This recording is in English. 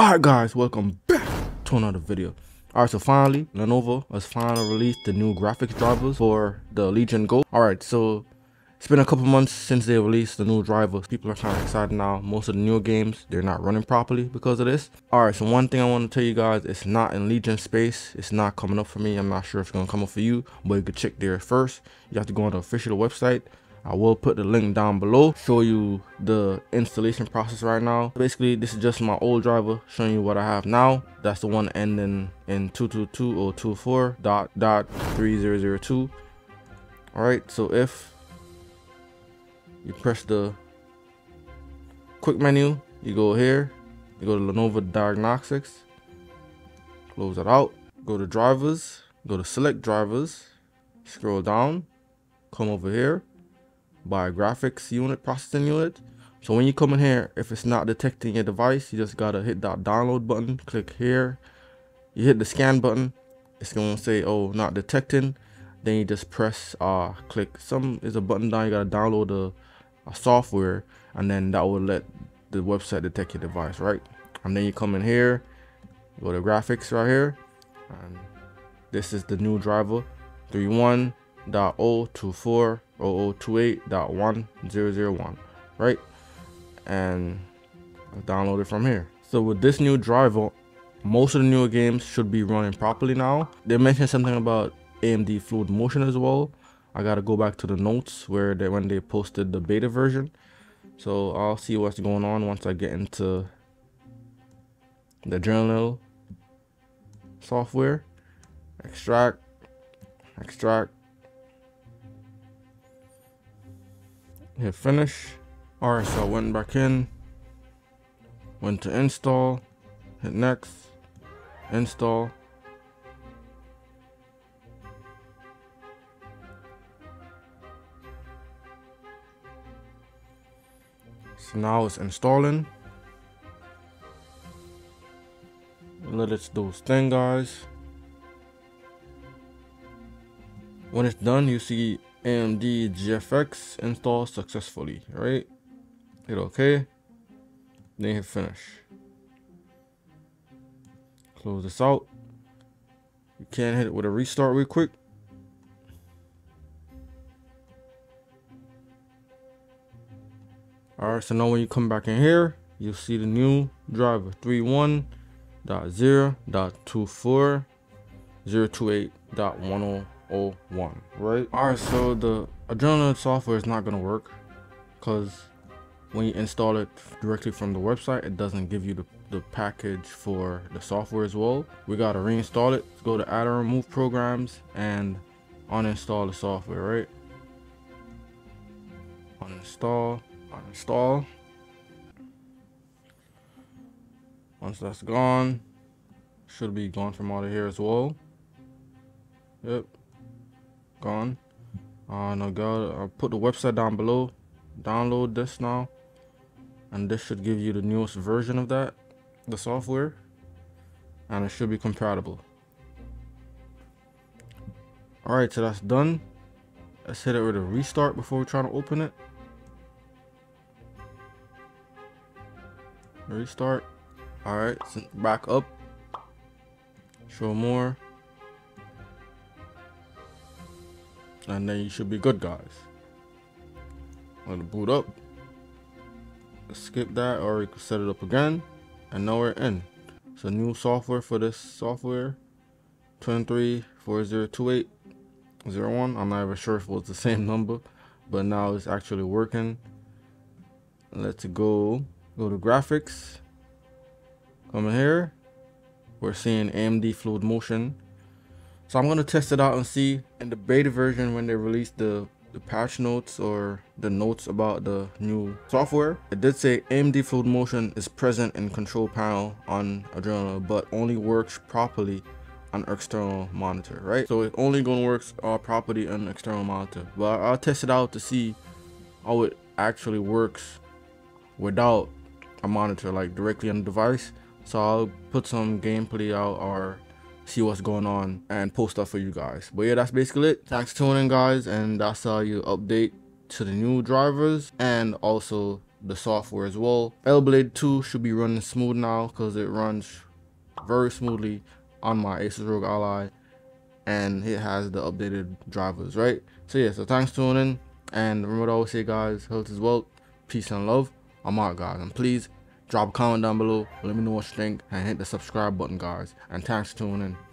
Alright guys, welcome back to another video. Alright, so finally, Lenovo has finally released the new graphics drivers for the Legion Go. Alright, so it's been a couple months since they released the new drivers. People are kind of excited now. Most of the new games, they're not running properly because of this. Alright, so one thing I want to tell you guys, it's not in Legion space. It's not coming up for me. I'm not sure if it's going to come up for you, but you can check there first. You have to go on the official website. I will put the link down below, show you the installation process right now. Basically, this is just my old driver showing you what I have now. That's the one ending in 222.024.3002. All right, so if you press the quick menu, you go here, you go to Lenovo Diagnostics, close it out, go to drivers, go to select drivers, scroll down, come over here, by graphics unit, processing unit. So when you come in here, if it's not detecting your device, you just gotta hit that download button, click here, you hit the scan button, it's gonna say, oh, not detecting. Then you just press click some is a button down, you gotta download a software, and then that will let the website detect your device, right? And then you come in here, go to graphics right here, and this is the new driver 31.024.0028.1001, right? And I'll download it from here. So with this new driver, most of the newer games should be running properly now. They mentioned something about AMD Fluid Motion as well. I gotta go back to the notes where when they posted the beta version. So I'll see what's going on once I get into the Adrenaline software. Extract. Hit finish. Alright, so I went back in, went to install, hit next, install. So now it's installing. Let it do its thing, guys. When it's done, you see AMD GFX install successfully, right? Hit OK, then hit finish. Close this out. You can hit it with a restart real quick. All right, so now when you come back in here, you'll see the new driver 31.0.24028.10. One, right? Alright, so the Adrenaline software is not gonna work because when you install it directly from the website, it doesn't give you the package for the software as well. We gotta reinstall it. Let's go to add or remove programs and uninstall the software, right? Uninstall. Once that's gone, should be gone from out of here as well. Yep. Gone. No, God, I'll put the website down below. Download this now, and this should give you the newest version of that, the software, and it should be compatible. All right, so that's done. Let's hit it with a restart before we try to open it. Restart. All right, so back up. Show more. And then you should be good, guys. I'm gonna boot up. Let's skip that, or you can set it up again. And now we're in. So new software for this software 23402801. I'm not even sure if it was the same number, but now it's actually working. Let's go to graphics. Come in here. We're seeing AMD Fluid Motion. So I'm gonna test it out and see in the beta version when they released the patch notes or the notes about the new software. It did say AMD Fluid Motion is present in control panel on Adrenaline, but only works properly on external monitor, right? So it only gonna works properly on external monitor. But I'll test it out to see how it actually works without a monitor, like directly on the device. So I'll put some gameplay out or see what's going on and post stuff for you guys. But yeah, that's basically it. Thanks for tuning in, guys, and that's how you update to the new drivers and also the software as well. Blade 2 should be running smooth now because it runs very smoothly on my Asus ROG Ally, and it has the updated drivers, right? So yeah, so thanks for tuning in, and remember to always say, guys, health is wealth, peace and love. I'm out, guys, and please drop a comment down below, let me know what you think, and hit the subscribe button, guys, and thanks for tuning in.